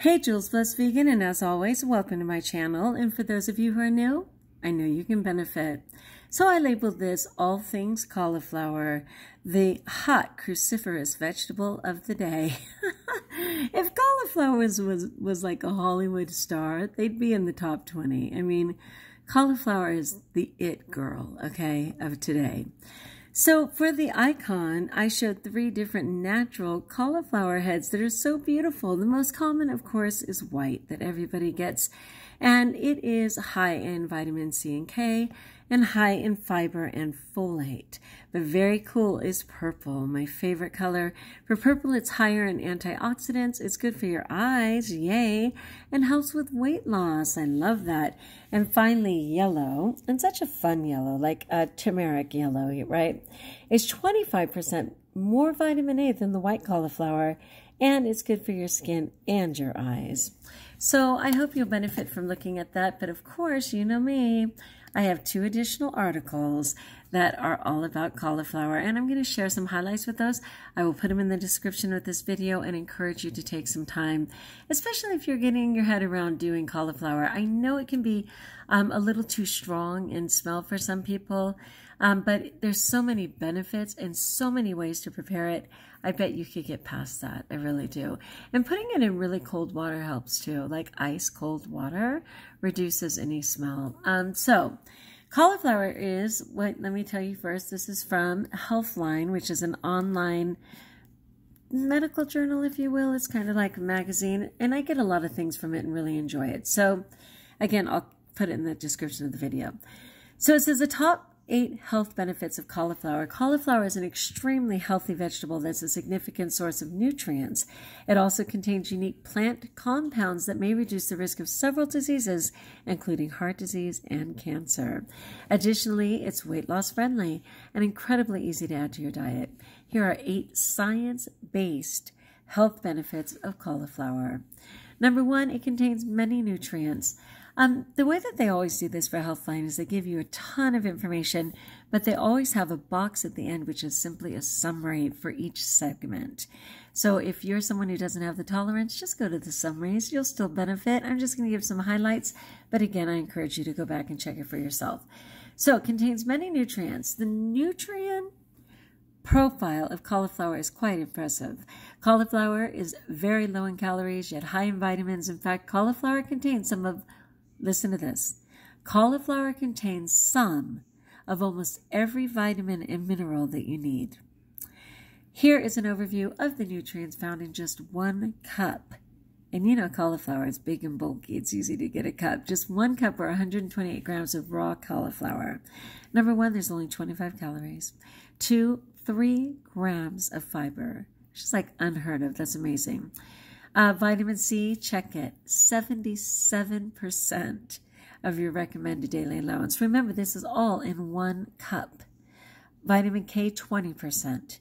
Hey, Jules Blessed Vegan, and as always, welcome to my channel. And for those of you who are new, I know you can benefit. So I labeled this All Things Cauliflower, the hot cruciferous vegetable of the day. If cauliflower was like a Hollywood star, they'd be in the top 20. I mean, cauliflower is the it girl, okay, of today. So for the icon, I showed three different natural cauliflower heads that are so beautiful. The most common, of course, is white that everybody gets, and it is high in vitamin C and K and high in fiber and folate. But very cool is purple, my favorite color. For purple, it's higher in antioxidants. It's good for your eyes, yay, and helps with weight loss. I love that. And finally, yellow, and such a fun yellow, like a turmeric yellow, right? It's 25% more vitamin A than the white cauliflower, and it's good for your skin and your eyes. So I hope you'll benefit from looking at that. But of course, you know me, I have two additional articles that are all about cauliflower, and I'm going to share some highlights with those. I will put them in the description of this video and encourage you to take some time, especially if you're getting your head around doing cauliflower. I know it can be a little too strong in smell for some people, but there's so many benefits and so many ways to prepare it. I bet you could get past that. I really do. And putting it in really cold water helps too, like ice cold water reduces any smell. So cauliflower is what, let me tell you first, this is from Healthline, which is an online medical journal, if you will. It's kind of like a magazine, and I get a lot of things from it and really enjoy it. So again, I'll put it in the description of the video. So it says the top 8 health benefits of cauliflower. Cauliflower is an extremely healthy vegetable that's a significant source of nutrients. It also contains unique plant compounds that may reduce the risk of several diseases, including heart disease and cancer. Additionally, it's weight loss friendly and incredibly easy to add to your diet. Here are 8 science-based health benefits of cauliflower. Number 1, it contains many nutrients. The way that they always do this for Healthline is they give you a ton of information, but they always have a box at the end, which is simply a summary for each segment. So if you're someone who doesn't have the tolerance, just go to the summaries. You'll still benefit. I'm just going to give some highlights, but again, I encourage you to go back and check it for yourself. So it contains many nutrients. The nutrient profile of cauliflower is quite impressive. Cauliflower is very low in calories, yet high in vitamins. In fact, cauliflower contains some of, listen to this, cauliflower contains some of almost every vitamin and mineral that you need. Here is an overview of the nutrients found in just 1 cup. And you know cauliflower is big and bulky. It's easy to get a cup. Just 1 cup or 128 grams of raw cauliflower. Number 1, there's only 25 calories. 2, 3 grams of fiber. It's just like unheard of. That's amazing. Vitamin C, check it, 77% of your recommended daily allowance. Remember, this is all in 1 cup. Vitamin K, 20%.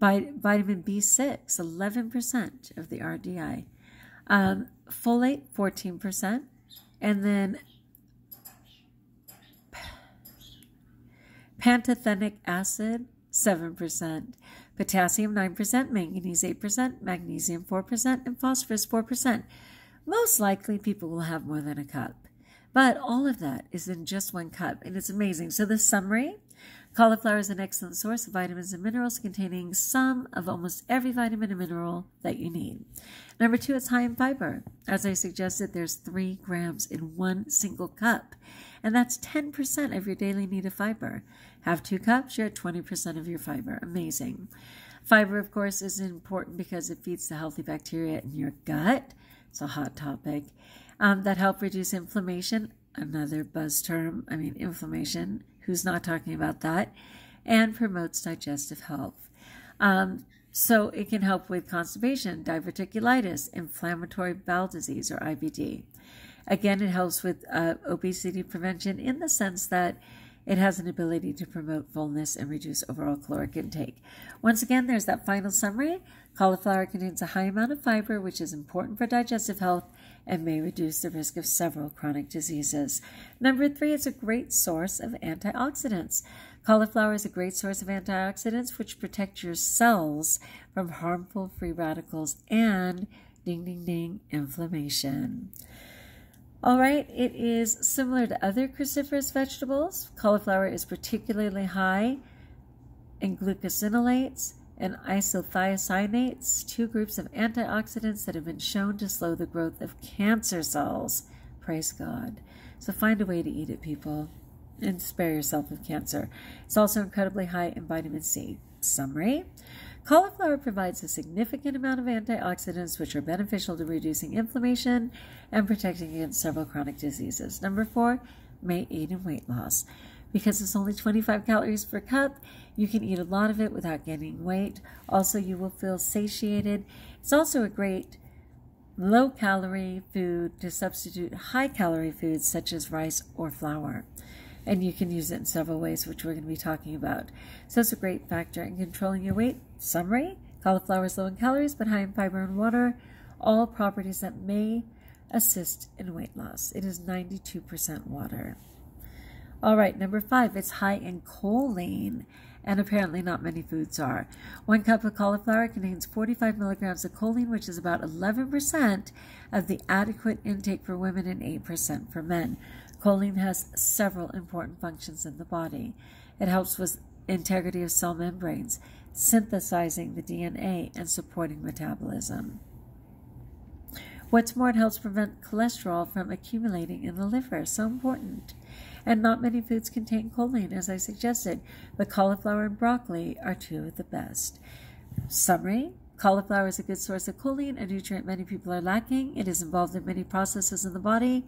Vitamin B6, 11% of the RDI. Folate, 14%. And then pantothenic acid, 7%. Potassium 9%, manganese 8%, magnesium 4%, and phosphorus 4%. Most likely people will have more than a cup, but all of that is in just 1 cup, and it's amazing. So the summary, cauliflower is an excellent source of vitamins and minerals containing some of almost every vitamin and mineral that you need. Number 2, it's high in fiber. As I suggested, there's 3 grams in 1 single cup, and that's 10% of your daily need of fiber. Have 2 cups, you're at 20% of your fiber. Amazing. Fiber, of course, is important because it feeds the healthy bacteria in your gut. It's a hot topic. That help reduce inflammation, another buzz term. I mean, inflammation, who's not talking about that? And promotes digestive health. So it can help with constipation, diverticulitis, inflammatory bowel disease, or IBD. Again, it helps with obesity prevention in the sense that it has an ability to promote fullness and reduce overall caloric intake. Once again, there's that final summary. Cauliflower contains a high amount of fiber, which is important for digestive health and may reduce the risk of several chronic diseases. Number 3, it's a great source of antioxidants. Cauliflower is a great source of antioxidants, which protect your cells from harmful free radicals and Ding, ding, ding, inflammation. All right, it is similar to other cruciferous vegetables. Cauliflower is particularly high in glucosinolates and isothiocyanates, two groups of antioxidants that have been shown to slow the growth of cancer cells. Praise God. So find a way to eat it, people, and spare yourself of cancer. It's also incredibly high in vitamin C. Summary. Cauliflower provides a significant amount of antioxidants which are beneficial to reducing inflammation and protecting against several chronic diseases. Number 4, may aid in weight loss. Because it's only 25 calories per cup, you can eat a lot of it without gaining weight. Also, you will feel satiated. It's also a great low-calorie food to substitute high-calorie foods such as rice or flour. And you can use it in several ways, which we're going to be talking about. So it's a great factor in controlling your weight. Summary, cauliflower is low in calories, but high in fiber and water, all properties that may assist in weight loss. It is 92% water. All right, number 5, it's high in choline, and apparently not many foods are. 1 cup of cauliflower contains 45 milligrams of choline, which is about 11% of the adequate intake for women and 8% for men. Choline has several important functions in the body. It helps with integrity of cell membranes, synthesizing the DNA, and supporting metabolism. What's more, it helps prevent cholesterol from accumulating in the liver. So important. And not many foods contain choline, as I suggested, but cauliflower and broccoli are two of the best. Summary. Cauliflower is a good source of choline, a nutrient many people are lacking. It is involved in many processes in the body.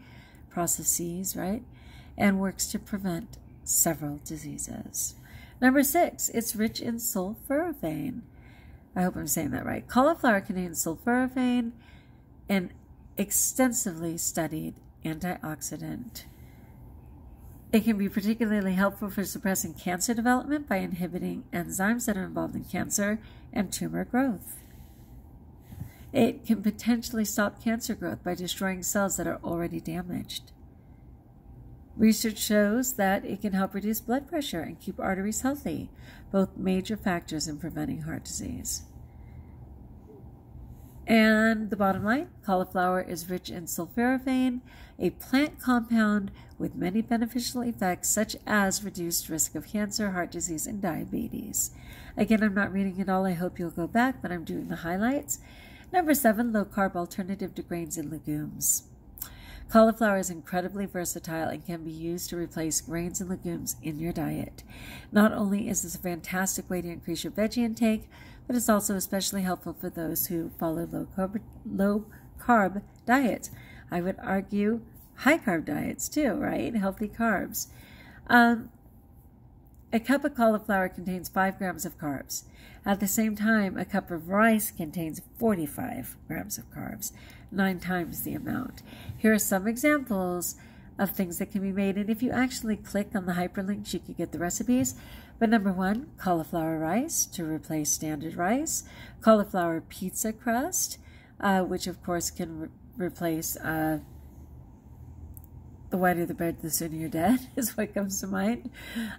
Processes, right? And works to prevent several diseases. Number 6, it's rich in sulforaphane. I hope I'm saying that right. Cauliflower contains sulforaphane, an extensively studied antioxidant. It can be particularly helpful for suppressing cancer development by inhibiting enzymes that are involved in cancer and tumor growth. It can potentially stop cancer growth by destroying cells that are already damaged. Research shows that it can help reduce blood pressure and keep arteries healthy, both major factors in preventing heart disease. And the bottom line, cauliflower is rich in sulforaphane, a plant compound with many beneficial effects such as reduced risk of cancer, heart disease, and diabetes. Again, I'm not reading it all. I hope you'll go back, but I'm doing the highlights. Number 7, low-carb alternative to grains and legumes. Cauliflower is incredibly versatile and can be used to replace grains and legumes in your diet. Not only is this a fantastic way to increase your veggie intake, but it's also especially helpful for those who follow low-carb diets. I would argue high-carb diets too, right? Healthy carbs. A cup of cauliflower contains 5 grams of carbs. At the same time, a cup of rice contains 45 grams of carbs, 9 times the amount. Here are some examples of things that can be made, and if you actually click on the hyperlinks, you can get the recipes. But number 1, cauliflower rice to replace standard rice, cauliflower pizza crust, which of course can replace the whiter the bread, the sooner you're dead, is what comes to mind.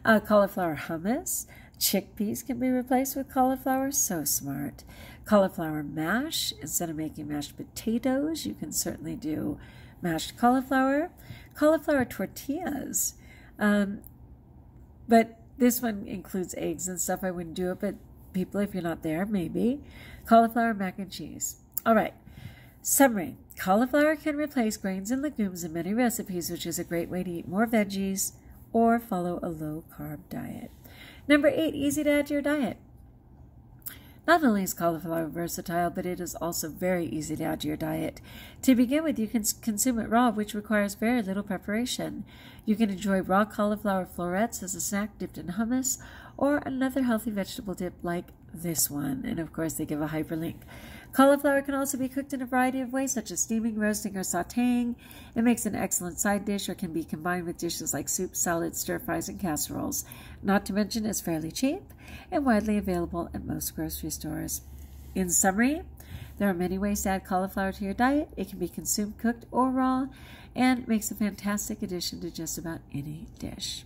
Cauliflower hummus. Chickpeas can be replaced with cauliflower. So smart. Cauliflower mash. Instead of making mashed potatoes, you can certainly do mashed cauliflower. Cauliflower tortillas. But this one includes eggs and stuff. I wouldn't do it, but people, if you're not there, maybe. Cauliflower mac and cheese. All right. Summary. Cauliflower can replace grains and legumes in many recipes, which is a great way to eat more veggies or follow a low-carb diet. Number 8, easy to add to your diet. Not only is cauliflower versatile, but it is also very easy to add to your diet. To begin with, you can consume it raw, which requires very little preparation. You can enjoy raw cauliflower florets as a snack dipped in hummus or another healthy vegetable dip like this one. And of course, they give a hyperlink. Cauliflower can also be cooked in a variety of ways, such as steaming, roasting, or sautéing. It makes an excellent side dish or can be combined with dishes like soup, salads, stir-fries, and casseroles. Not to mention, it's fairly cheap and widely available at most grocery stores. In summary, there are many ways to add cauliflower to your diet. It can be consumed, cooked, or raw, and makes a fantastic addition to just about any dish.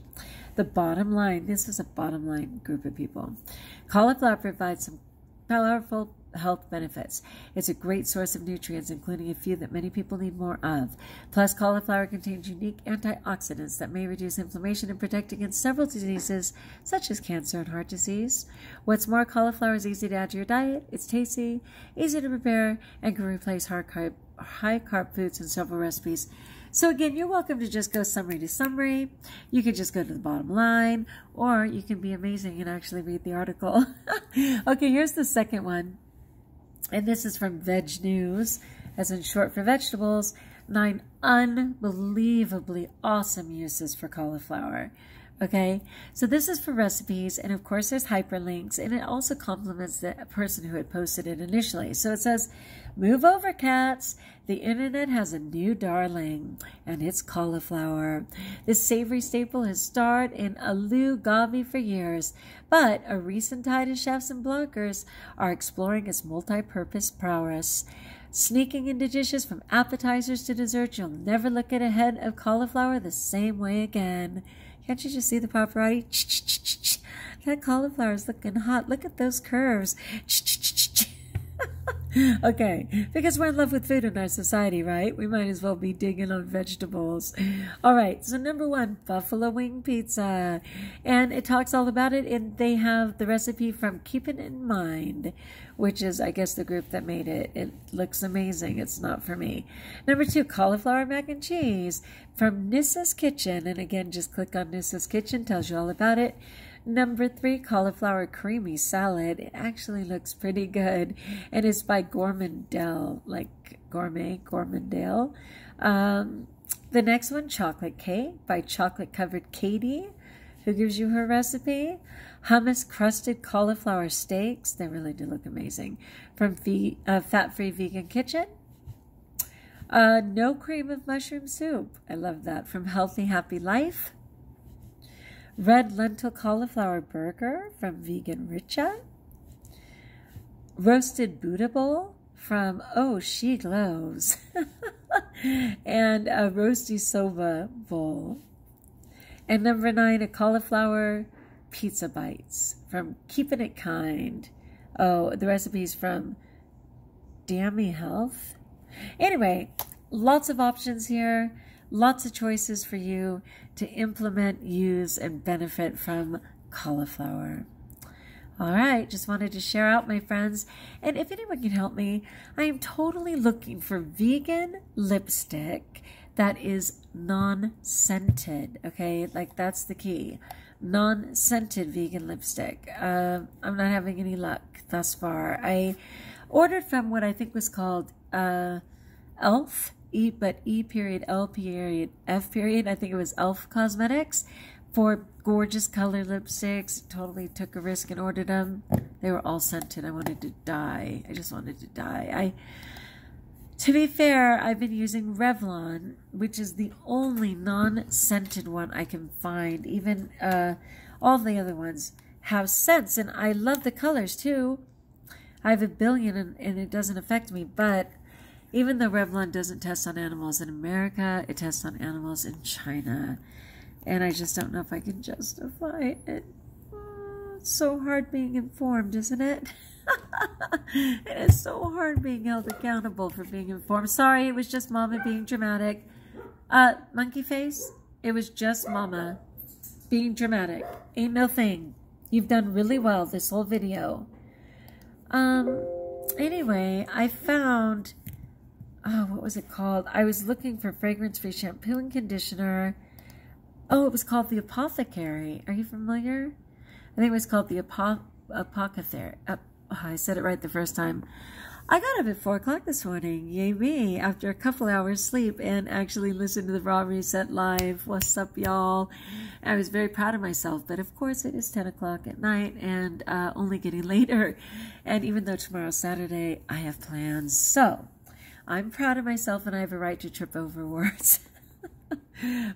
The bottom line, this is a bottom line group of people. Cauliflower provides some powerful health benefits. It's a great source of nutrients, including a few that many people need more of. Plus, cauliflower contains unique antioxidants that may reduce inflammation and protect against several diseases, such as cancer and heart disease. What's more, cauliflower is easy to add to your diet. It's tasty, easy to prepare, and can replace high-carb foods in several recipes. So again, you're welcome to just go summary to summary. You can just go to the bottom line, or you can be amazing and actually read the article. Okay, here's the second one. And this is from Veg News, as in short for vegetables. 9 unbelievably awesome uses for cauliflower. Okay, so this is for recipes, and of course there's hyperlinks, and it also compliments the person who had posted it initially. So it says, move over cats, the internet has a new darling, and it's cauliflower. This savory staple has starred in aloo-gobi for years, but a recent tide of chefs and bloggers are exploring its multi-purpose prowess. Sneaking into dishes from appetizers to desserts, you'll never look at a head of cauliflower the same way again. Can't you just see the paparazzi? Ch-ch-ch-ch-ch. That cauliflower is looking hot. Look at those curves. Ch-ch-ch-ch-ch. Okay, because we're in love with food in our society, right? We might as well be digging on vegetables. All right, so number one, buffalo wing pizza. And it talks all about it, and they have the recipe from Keeping It In Mind, which is, I guess, the group that made it. It looks amazing. It's not for me. Number two, cauliflower mac and cheese from Nissa's Kitchen. And again, just click on Nissa's Kitchen, tells you all about it. Number three, cauliflower creamy salad. It actually looks pretty good, and it's by Gourmandelle, like gourmet, Gourmandelle. The next one, chocolate cake by Chocolate Covered Katie, who gives you her recipe. Hummus crusted cauliflower steaks. They really do look amazing, from Fat-Free Vegan Kitchen. No cream of mushroom soup. I love that, from Healthy Happy Life. Red lentil cauliflower burger from Vegan Richa. Roasted Buddha bowl from Oh, She Glows. And a roasty soba bowl. And number 9, a cauliflower pizza bites from Keeping It Kind. Oh, the recipe's from Dammy Health. Anyway, lots of options here. Lots of choices for you to implement, use, and benefit from cauliflower. All right, just wanted to share out, my friends. And if anyone can help me, I am totally looking for vegan lipstick that is non-scented, okay? Like, that's the key. Non-scented vegan lipstick. I'm not having any luck thus far. I ordered from what I think was called ELF, I think it was ELF Cosmetics, for gorgeous color lipsticks. Totally took a risk and ordered them. They were all scented. I wanted to die. I just wanted to die. To be fair, I've been using Revlon, which is the only non-scented one I can find. Even all the other ones have scents, and I love the colors too. I have a billion, and it doesn't affect me, but even though Revlon doesn't test on animals in America, it tests on animals in China. And I just don't know if I can justify it. It's so hard being informed, isn't it? It is so hard being held accountable for being informed. Sorry, it was just Mama being dramatic. Monkey face, it was just Mama being dramatic. Ain't no thing. You've done really well this whole video. Anyway, I found... oh, what was it called? I was looking for fragrance-free shampoo and conditioner. Oh, it was called The Apothecary. Are you familiar? I think it was called The Apothecary. Oh, I said it right the first time. I got up at 4 o'clock this morning. Yay me. After a couple hours sleep, and actually listened to the Raw Reset Live. What's up, y'all? I was very proud of myself. But, of course, it is 10 o'clock at night and only getting later. And even though tomorrow's Saturday, I have plans. So... I'm proud of myself, and I have a right to trip over words.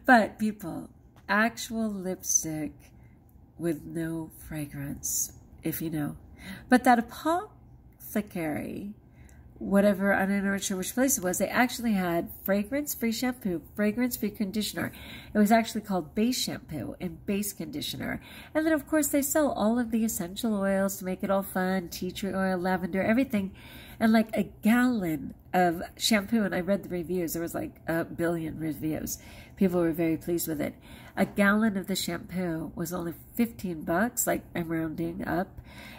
But people, actual lipstick with no fragrance, if you know. But that Apothecary whatever I don't know which place it was, they actually had fragrance-free shampoo, fragrance-free conditioner. It was actually called base shampoo and base conditioner. And then, of course, they sell all of the essential oils to make it all fun, tea tree oil, lavender, everything. And like a gallon of shampoo, and I read the reviews. There was like a billion reviews. People were very pleased with it. A gallon of the shampoo was only 15 bucks, like I'm rounding up.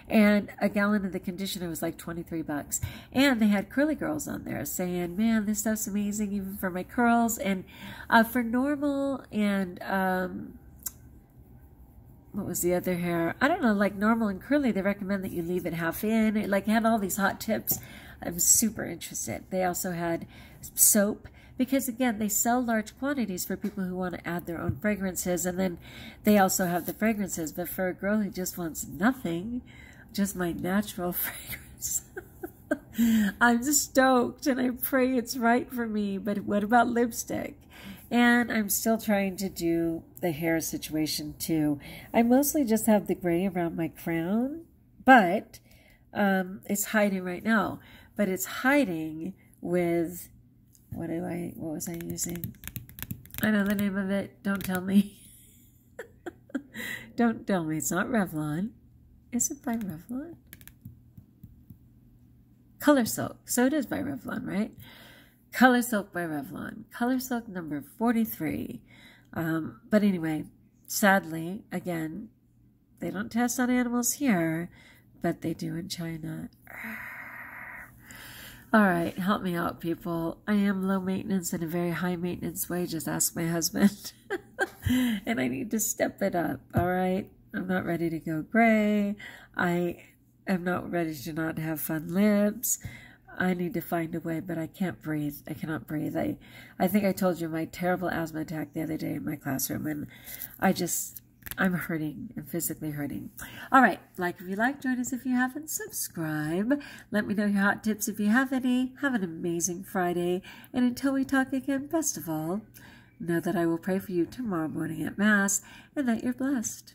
And a gallon of the conditioner was like 23 bucks. And they had curly girls on there saying, man, this stuff's amazing, even for my curls. And for normal and, what was the other hair? I don't know, like normal and curly, they recommend that you leave it half in. It like had all these hot tips. I'm super interested. They also had soap, because again, they sell large quantities for people who want to add their own fragrances. And then they also have the fragrances, but for a girl who just wants nothing, just my natural fragrance. I'm stoked and I pray it's right for me. But what about lipstick? And I'm still trying to do the hair situation too. I mostly just have the gray around my crown, but it's hiding right now. But it's hiding with, what was I using? I know the name of it. Don't tell me. Don't tell me. It's not Revlon. Is it by Revlon? Color Silk. So it is by Revlon, right? Color Silk by Revlon. Color Silk number 43. But anyway, sadly, again, they don't test on animals here, but they do in China. All right, help me out, people. I am low maintenance in a very high maintenance way. Just ask my husband. And I need to step it up, all right? I'm not ready to go gray. I am not ready to not have fun lips. I need to find a way, but I can't breathe. I cannot breathe. I think I told you my terrible asthma attack the other day in my classroom, and I'm hurting. I'm physically hurting. All right. Like if you like, join us if you haven't. Subscribe. Let me know your hot tips if you have any. Have an amazing Friday. And until we talk again, best of all, know that I will pray for you tomorrow morning at Mass and that you're blessed.